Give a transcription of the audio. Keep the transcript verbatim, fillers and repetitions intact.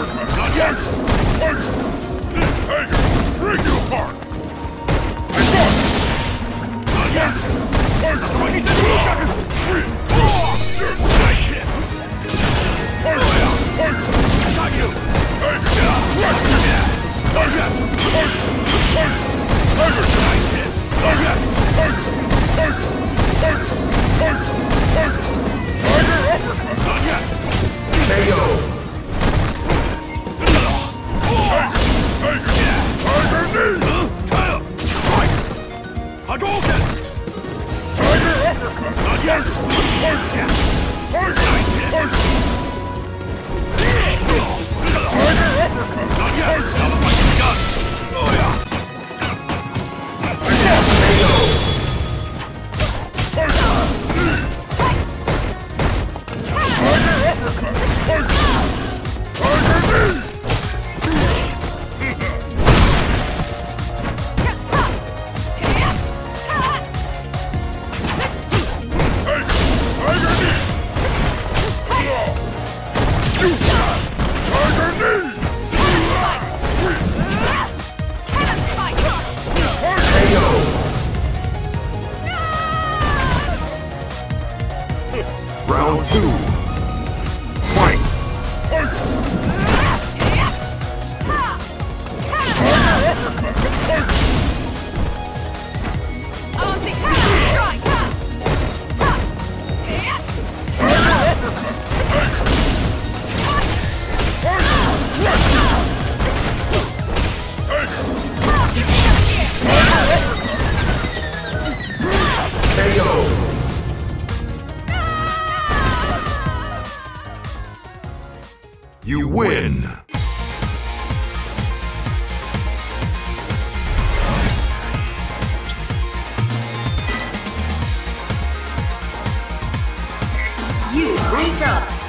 workman, not yet! Fight! This tiger will break you apart! I got it! Not yet! Fight! He's a new sucker! Three! Two! Nice hit! Fight! Fight! Got you! Tiger! Fight! Tiger! Fight! Fight! Tiger! Nice hit! Tiger! Fight! Fight! Fight! Fight! Fight! Tiger uppercut! Not yet! K O! You win! You rank up!